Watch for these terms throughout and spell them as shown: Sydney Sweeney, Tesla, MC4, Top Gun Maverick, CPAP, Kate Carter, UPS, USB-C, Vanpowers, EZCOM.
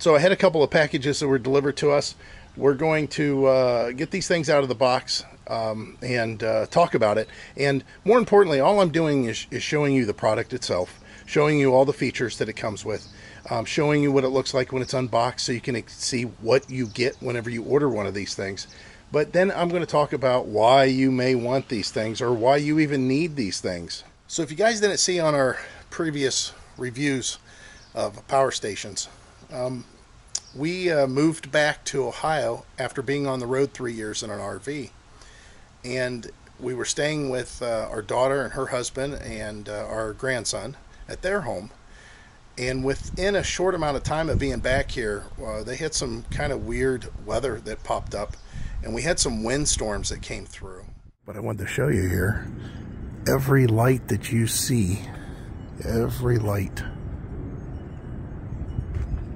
So I had a couple of packages that were delivered to us. We're going to get these things out of the box and talk about it. And more importantly, all I'm doing is showing you the product itself, showing you all the features that it comes with, showing you what it looks like when it's unboxed so you can see what you get whenever you order one of these things. But then I'm going to talk about why you may want these things or why you even need these things. So if you guys didn't see on our previous reviews of power stations, we moved back to Ohio after being on the road 3 years in an RV, and we were staying with our daughter and her husband and our grandson at their home. And within a short amount of time of being back here, they had some kind of weird weather that popped up, and we had some windstorms that came through. But I wanted to show you here, every light that you see, every light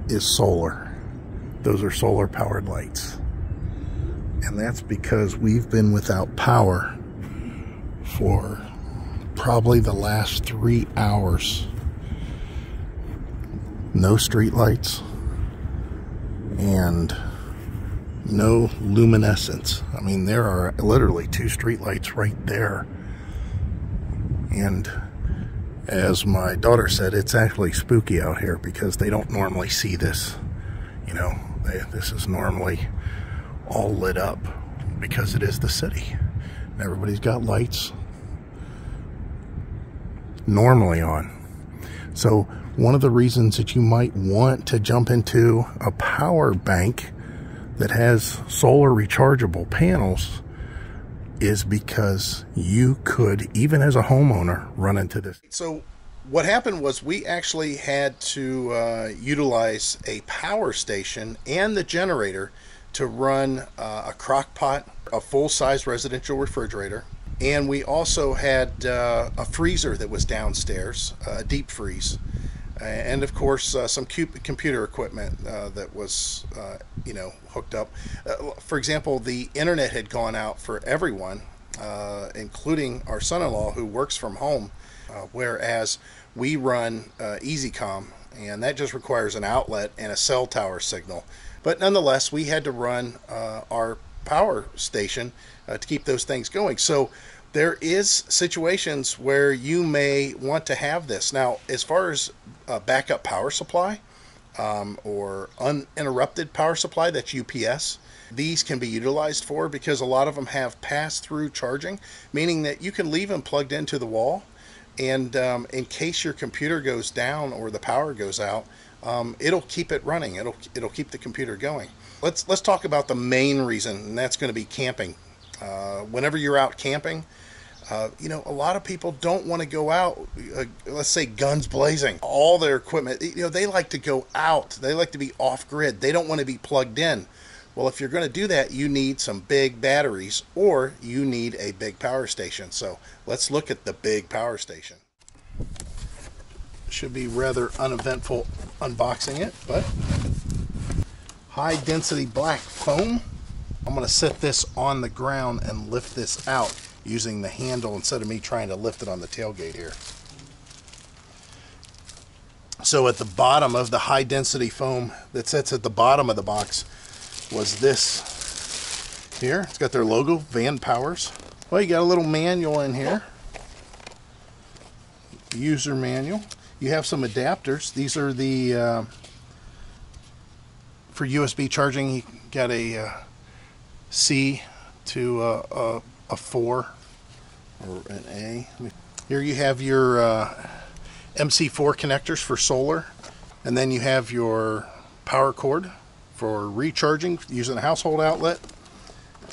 is solar. Those are solar powered lights. And that's because we've been without power for probably the last 3 hours. No street lights and no luminescence. I mean, there are literally 2 street lights right there. And as my daughter said, it's actually spooky out here because they don't normally see this. You know, this is normally all lit up because it is the city. And everybody's got lights normally on. So one of the reasons that you might want to jump into a power bank that has solar rechargeable panels is because you could, even as a homeowner, run into this. So what happened was we actually had to utilize a power station and the generator to run a crock pot, a full-size residential refrigerator, and we also had a freezer that was downstairs, a deep freeze, and of course some computer equipment that was you know, hooked up. For example, the internet had gone out for everyone, including our son-in-law, who works from home, whereas we run EZCOM, and that just requires an outlet and a cell tower signal. But nonetheless, we had to run our power station to keep those things going. So there is situations where you may want to have this. Now, as far as backup power supply or uninterrupted power supply, that's UPS, these can be utilized for, because a lot of them have pass-through charging, meaning that you can leave them plugged into the wall, and in case your computer goes down or the power goes out, it'll keep it running. It'll keep the computer going. Let's talk about the main reason, and that's going to be camping. Whenever you're out camping, you know, a lot of people don't want to go out, let's say, guns blazing, all their equipment. You know, they like to go out. They like to be off grid. They don't want to be plugged in. Well, if you're going to do that, you need some big batteries, or you need a big power station. So let's look at the big power station. Should be rather uneventful unboxing it, but high density black foam. I'm going to set this on the ground and lift this out using the handle instead of me trying to lift it on the tailgate here. So at the bottom of the high density foam that sits at the bottom of the box was this here. It's got their logo, Vanpowers. Well, you got a little manual in here, user manual. You have some adapters. These are the for USB charging. You got a C to a 4 or an A. Here you have your MC4 connectors for solar, and then you have your power cord for recharging using a household outlet,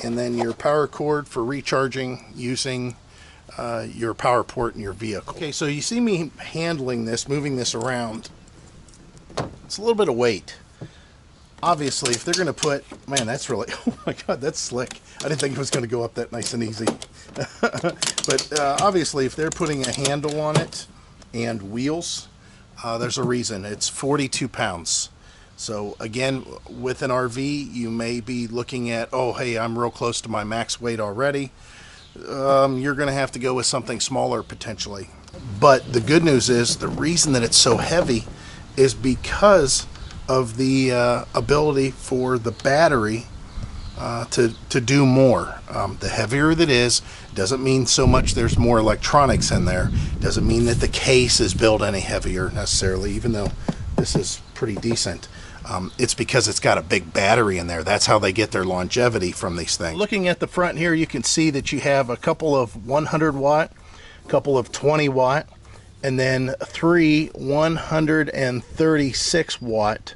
and then your power cord for recharging using your power port in your vehicle. Okay, so you see me handling this, moving this around. It's a little bit of weight. Obviously, if they're going to put, man, that's really, oh my God, that's slick. I didn't think it was going to go up that nice and easy. But obviously, if they're putting a handle on it and wheels, there's a reason. It's 42 pounds. So again, with an RV, you may be looking at, oh, hey, I'm real close to my max weight already. You're going to have to go with something smaller potentially. But the good news is the reason that it's so heavy is because of the ability for the battery to do more. The heavier that is, doesn't mean so much there's more electronics in there. Doesn't mean that the case is built any heavier necessarily, even though this is pretty decent. It's because it's got a big battery in there. That's how they get their longevity from these things. Looking at the front here, you can see that you have a couple of 100 watt, a couple of 20 watt, and then three 136 watt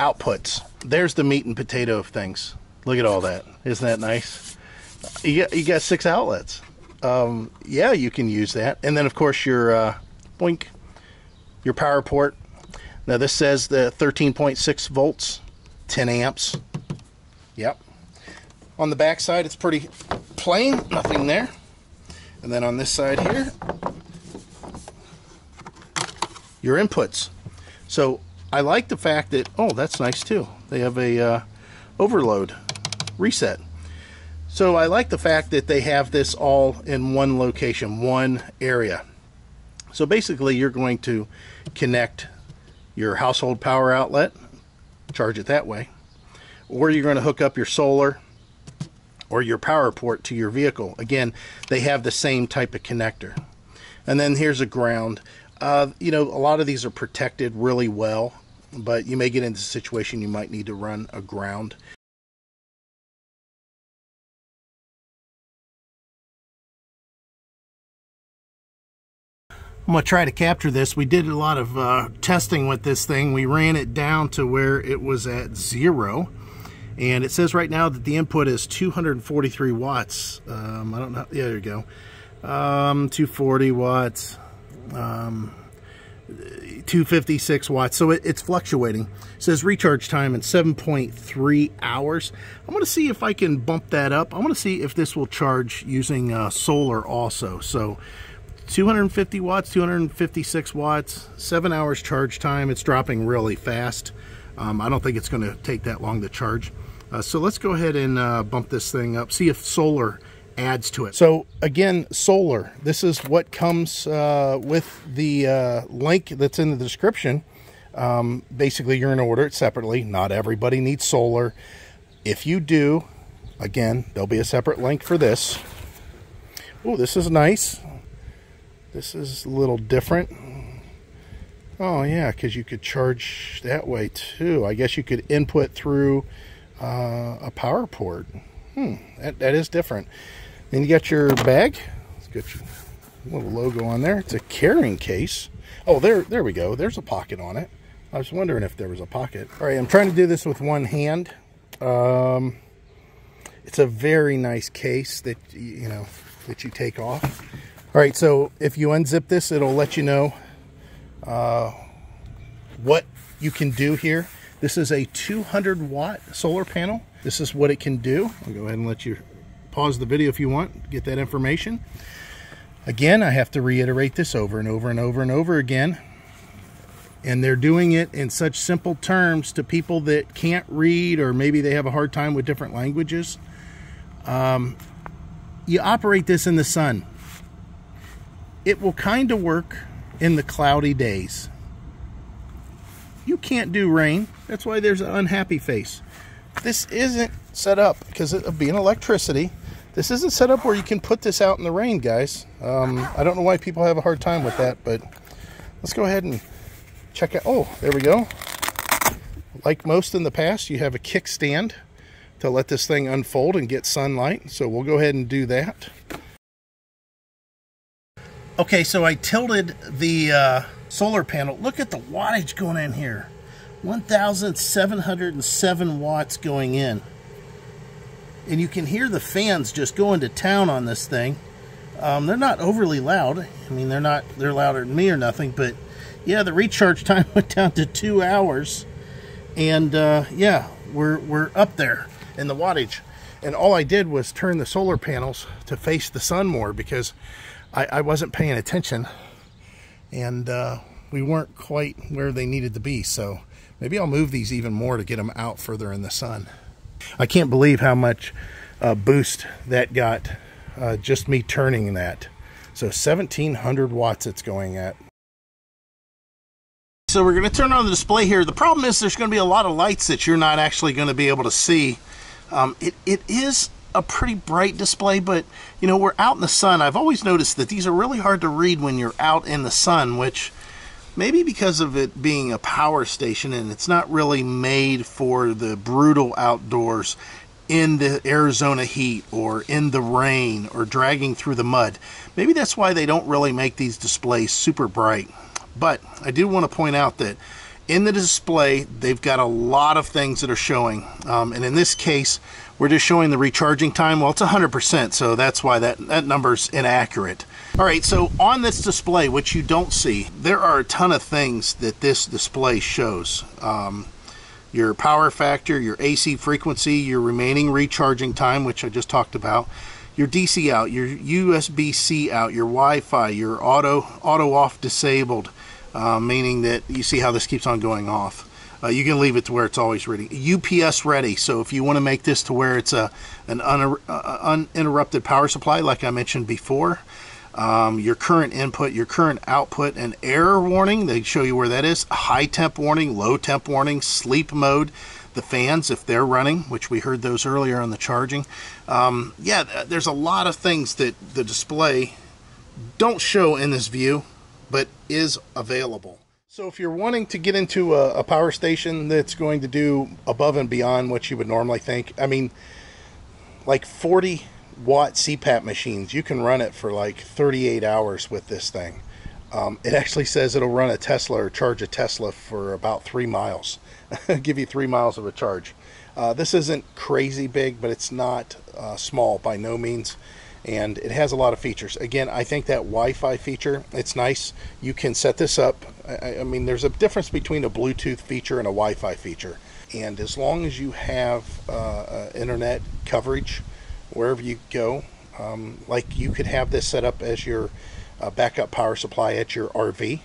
outputs. There's the meat and potato of things. Look at all that. Isn't that nice? You got six outlets. Yeah, you can use that. And then, of course, your boink, your power port. Now, this says the 13.6 volts, 10 amps. Yep. On the back side, it's pretty plain. Nothing there. And then on this side here, your inputs. So I like the fact that, oh, that's nice, too. They have a... overload reset. So I like the fact that they have this all in one location, one area. So basically you're going to connect your household power outlet, charge it that way, or you're going to hook up your solar or your power port to your vehicle. Again, they have the same type of connector. And then here's a ground. You know, a lot of these are protected really well, but you may get into a situation you might need to run a ground. I'm going to try to capture this. We did a lot of testing with this thing. We ran it down to where it was at zero. And it says right now that the input is 243 watts. I don't know. Yeah, there you go. 240 watts. 256 watts, so it's fluctuating. It says recharge time in 7.3 hours. I'm going to see if I can bump that up. I'm going to see if this will charge using solar also. So 250 watts, 256 watts, 7 hours charge time. It's dropping really fast. I don't think it's going to take that long to charge. So let's go ahead and bump this thing up, see if solar adds to it. So again, solar, this is what comes with the link that's in the description. Basically you're going to order it separately. Not everybody needs solar. If you do, again, there'll be a separate link for this. Oh, this is nice. This is a little different. Oh yeah, because you could charge that way too. I guess you could input through a power port. That is different. Then you got your bag. Let's get your little logo on there. It's a carrying case. Oh, there we go. There's a pocket on it. I was wondering if there was a pocket. All right, I'm trying to do this with one hand. It's a very nice case that you take off. All right, so if you unzip this, it'll let you know what you can do here. This is a 200 watt solar panel. This is what it can do. I'll go ahead and let you pause the video if you want, get that information. Again, I have to reiterate this over and over and over and over again. And they're doing it in such simple terms to people that can't read, or maybe they have a hard time with different languages. You operate this in the sun. It will kind of work in the cloudy days. You can't do rain. That's why there's an unhappy face. This isn't set up because of being electricity. This isn't set up where you can put this out in the rain, guys. I don't know why people have a hard time with that, but let's go ahead and check out. Oh, there we go. Like most in the past, you have a kickstand to let this thing unfold and get sunlight. So we'll go ahead and do that. Okay, so I tilted the solar panel. Look at the wattage going in here. 1,707 watts going in, and you can hear the fans just going to town on this thing. They're not overly loud. I mean, they're louder than me or nothing, but yeah, the recharge time went down to 2 hours, and yeah, we're up there in the wattage. And all I did was turn the solar panels to face the sun more because I wasn't paying attention, and we weren't quite where they needed to be. So maybe I'll move these even more to get them out further in the sun. I can't believe how much boost that got, just me turning that. So 1,700 watts it's going at. So we're going to turn on the display here. The problem is there's going to be a lot of lights that you're not actually going to be able to see. It is a pretty bright display, but you know, we're out in the sun. I've always noticed that these are really hard to read when you're out in the sun, which maybe because of it being a power station and it's not really made for the brutal outdoors in the Arizona heat or in the rain or dragging through the mud. Maybe that's why they don't really make these displays super bright. But I do want to point out that in the display, they've got a lot of things that are showing. And in this case, we're just showing the recharging time. Well, it's 100%, so that's why that number's inaccurate. All right, so on this display, which you don't see, there are a ton of things that this display shows. Your power factor, your AC frequency, your remaining recharging time, which I just talked about, your DC out, your USB-C out, your Wi-Fi, your auto off disabled, meaning that you see how this keeps on going off. You can leave it to where it's always ready. UPS ready, so if you want to make this to where it's an uninterrupted power supply, like I mentioned before. Your current input, your current output, an error warning, they show you where that is, high temp warning, low temp warning, sleep mode, the fans if they're running, which we heard those earlier on the charging. Yeah, there's a lot of things that the display don't show in this view, but is available. So if you're wanting to get into a power station that's going to do above and beyond what you would normally think, I mean, like 40-watt CPAP machines, you can run it for like 38 hours with this thing. It actually says it'll run a Tesla or charge a Tesla for about 3 miles. Give you 3 miles of a charge. This isn't crazy big, but it's not small by no means, and it has a lot of features. Again, I think that Wi-Fi feature, it's nice. You can set this up. I mean, there's a difference between a Bluetooth feature and a Wi-Fi feature, and as long as you have internet coverage wherever you go, like you could have this set up as your backup power supply at your RV,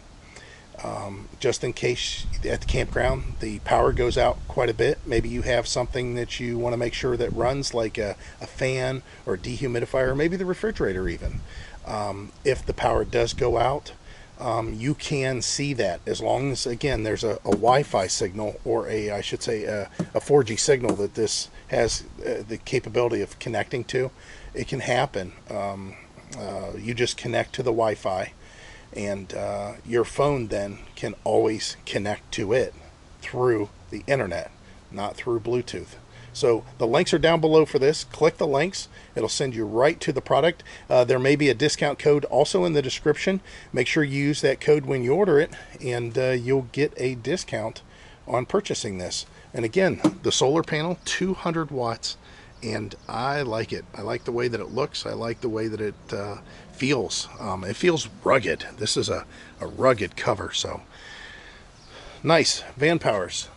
just in case at the campground the power goes out quite a bit. Maybe you have something that you want to make sure that runs, like a fan or a dehumidifier, or maybe the refrigerator even. If the power does go out, you can see that, as long as, again, there's a Wi-Fi signal, or I should say a 4G signal that this has the capability of connecting to. It can happen. You just connect to the Wi-Fi, and your phone then can always connect to it through the internet, not through Bluetooth. So the links are down below for this. Click the links. It'll send you right to the product. There may be a discount code also in the description. Make sure you use that code when you order it, and you'll get a discount on purchasing this. And again, the solar panel, 200 watts, and I like it. I like the way that it looks. I like the way that it feels. It feels rugged. This is a rugged cover, so nice. Vanpowers.